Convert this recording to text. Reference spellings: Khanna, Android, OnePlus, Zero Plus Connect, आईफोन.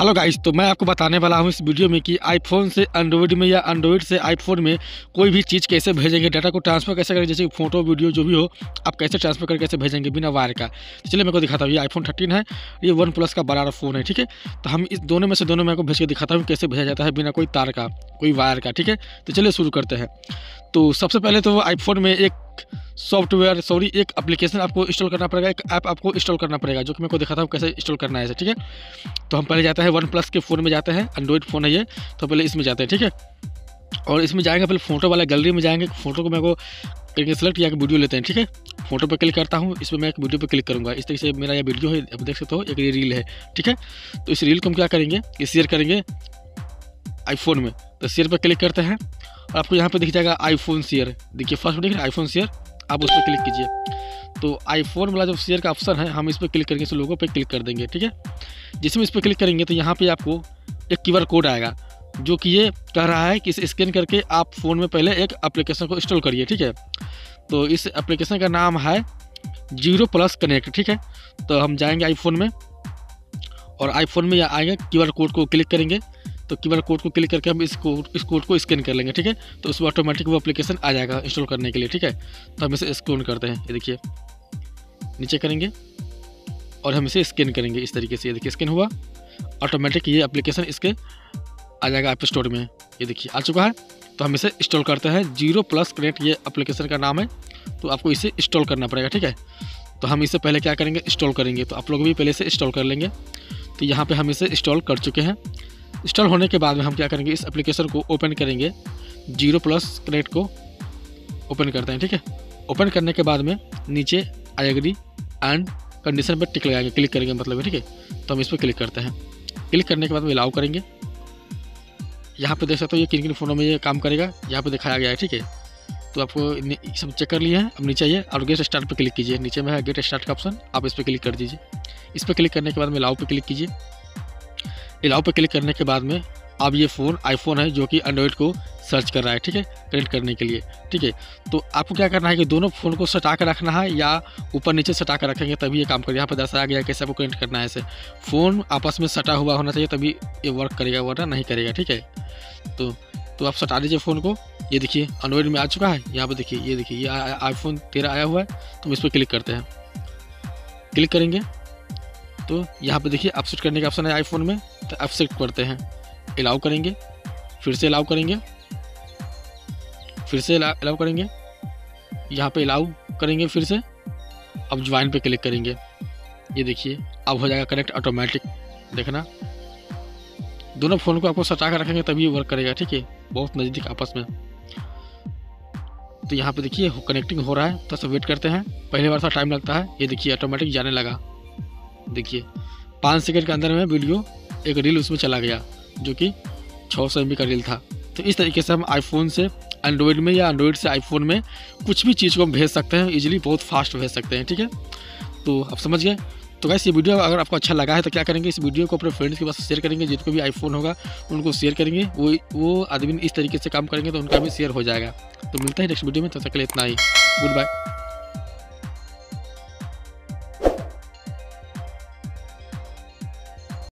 Hello guys, तो मैं आपको बताने वाला हूं इस वीडियो में कि आईफोन से एंड्रॉइड में या एंड्रॉइड से आईफोन में कोई भी चीज़ कैसे भेजेंगे, डाटा को ट्रांसफर कैसे करें, जैसे फोटो वीडियो जो भी हो आप कैसे ट्रांसफर करके कैसे भेजेंगे बिना वायर का। चलिए मैं को दिखाता हूँ। ये आईफोन 13 है, ये वन प्लस का बड़ा फ़ोन है, ठीक है। तो हम इस दोनों में से दोनों में आपको भेज के दिखाता हूँ कैसे भेजा जाता है बिना कोई तार का, कोई वायर का, ठीक है। तो चलिए शुरू करते हैं। तो सबसे पहले तो आईफोन में एक एप्लीकेशन आपको इंस्टॉल करना पड़ेगा, एक ऐप आपको इंस्टॉल करना पड़ेगा, जो कि मैं को दिखाता हूँ कैसे इंस्टॉल करना है, ठीक है। तो हम पहले जाते हैं वन प्लस के फ़ोन में, जाते हैं, एंड्रॉइड फ़ोन है ये, तो पहले इसमें जाते हैं, ठीक है। और इसमें जाएंगे, पहले फोटो वाला गैलरी में जाएंगे, फोटो को मेरे को करके सेलेक्ट या वीडियो लेते हैं, ठीक है। फोटो पर क्लिक करता हूँ, इसमें मैं एक वीडियो पर क्लिक करूँगा। इस तरीके से मेरा यह वीडियो है, आप देख सकते हो, एक ये रील है, ठीक है। तो इस रील को हम क्या करेंगे, ये शेयर करेंगे आईफोन में, तो शेयर पर क्लिक करते हैं। आपको यहाँ पे दिख जाएगा आईफोन शेयर, देखिए फर्स्ट में दिख रहा है आईफोन शेयर, आप उस पर क्लिक कीजिए। तो आईफोन वाला जो शेयर का ऑप्शन है, हम इस पर क्लिक करेंगे, इस लोगों पे क्लिक कर देंगे, ठीक है। जिसमें इस पर क्लिक करेंगे तो यहाँ पे आपको एक क्यूआर कोड आएगा, जो कि ये कह रहा है कि इसे स्कैन करके आप फ़ोन में पहले एक एप्लीकेशन को इंस्टॉल करिए, ठीक है। तो इस एप्लीकेशन का नाम है जीरो प्लस कनेक्ट, ठीक है। तो हम जाएँगे आईफोन में, और आईफोन में यहाँ आएंगे, क्यूआर कोड को क्लिक करेंगे, तो क्यूआर कोड को क्लिक करके हम इस कोड को स्कैन कर लेंगे, ठीक है। तो उसमें ऑटोमेटिक वो एप्लीकेशन आ जाएगा इंस्टॉल करने के लिए, ठीक है। तो हम इसे स्कैन करते हैं, ये देखिए नीचे करेंगे और हम इसे स्कैन करेंगे इस तरीके से, ये देखिए स्कैन हुआ, ऑटोमेटिक ये एप्लीकेशन इसके आ जाएगा ऐप स्टोर में, ये देखिए आ चुका है। तो हम इसे इंस्टॉल करते हैं, जीरो प्लस कनेक्ट ये एप्लीकेशन का नाम है, तो आपको इसे इंस्टॉल करना पड़ेगा, ठीक है। तो हम इसे पहले क्या करेंगे, इंस्टॉल करेंगे, तो आप लोग भी पहले इसे इंस्टॉल कर लेंगे। तो यहाँ पर हम इसे इंस्टॉल कर चुके हैं। इंस्टॉल होने के बाद में हम क्या करेंगे, इस एप्लीकेशन को ओपन करेंगे, जीरो प्लस कनेक्ट को ओपन करते हैं, ठीक है। ओपन करने के बाद में नीचे आई एग्री एंड कंडीशन पर टिक लगाएंगे, क्लिक करेंगे मतलब है, ठीक है। तो हम इस पर क्लिक करते हैं, क्लिक करने के बाद में अलाउ करेंगे। यहाँ पे देख सकते हो ये किन किन फ़ोनों में ये काम करेगा, यहाँ पे दिखाया गया है, ठीक है। तो आपको सब चेक कर लिए हैं। अब नीचे आइए और गेट स्टार्ट पर क्लिक कीजिए, नीचे में है गेट स्टार्ट का ऑप्शन, आप इस पर क्लिक कर दीजिए। इस पर क्लिक करने के बाद में अलाउ पर क्लिक कीजिए। अलाउ पर क्लिक करने के बाद में अब ये फ़ोन आईफोन है जो कि एंड्रॉइड को सर्च कर रहा है, ठीक है, कनेक्ट करने के लिए, ठीक है। तो आपको क्या करना है कि दोनों फ़ोन को सटा कर रखना है, या ऊपर नीचे सटा कर रखेंगे तभी ये काम करेगा। यहाँ पर दर्शाया गया कैसे आपको कनेक्ट करना है, ऐसे फ़ोन आपस में सटा हुआ होना चाहिए तभी ये वर्क करेगा, वरना नहीं करेगा, ठीक है। तो आप सटा दीजिए फ़ोन को, ये देखिए एंड्रॉइड में आ चुका है। यहाँ पर देखिए, ये देखिए, ये iPhone 13 आया हुआ है, तो हम इस पर क्लिक करते हैं, क्लिक करेंगे तो यहाँ पर देखिए आप सेट करने का ऑप्शन है आईफोन में, तो आप सेट करते हैं, अलाउ करेंगे, फिर से अलाउ करेंगे, फिर से अलाउ करेंगे, यहाँ पे अलाउ करेंगे, फिर से अब ज्वाइन पे क्लिक करेंगे, ये देखिए अब हो जाएगा कनेक्ट ऑटोमेटिक। देखना दोनों फ़ोन को आपको सटा कर रखेंगे तभी वर्क करेगा, ठीक है, बहुत नज़दीक आपस में। तो यहाँ पर देखिए कनेक्टिंग हो रहा है, तो सब वेट करते हैं, पहली बार सा टाइम लगता है। ये देखिए ऑटोमेटिक जाने लगा, देखिए 5 सेकंड के अंदर में वीडियो एक रील उसमें चला गया, जो कि 600 MB का रील था। तो इस तरीके से हम आईफोन से एंड्रॉइड में या एंड्रॉइड से आईफोन में कुछ भी चीज़ को हम भेज सकते हैं इजीली, बहुत फास्ट भेज सकते हैं, ठीक है। तो आप समझ गए। तो गाइस ये वीडियो अगर आपको अच्छा लगा है तो क्या करेंगे, इस वीडियो को अपने फ्रेंड्स के पास शेयर करेंगे, जिनको भी आईफोन होगा उनको शेयर करेंगे, वो आदमी इस तरीके से काम करेंगे तो उनका भी शेयर हो जाएगा। तो मिलता है नेक्स्ट वीडियो में, तब तक के लिए इतना ही, गुड बाय।